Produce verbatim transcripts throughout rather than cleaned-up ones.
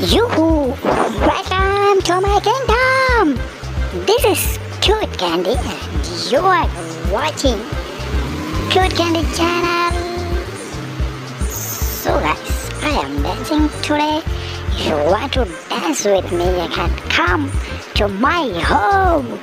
Yoo-hoo! Welcome to my kingdom! This is Cute Candy and you are watching Cute Candy channel. So guys, I am dancing today. If you want to dance with me, you can come to my home.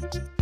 Thank you.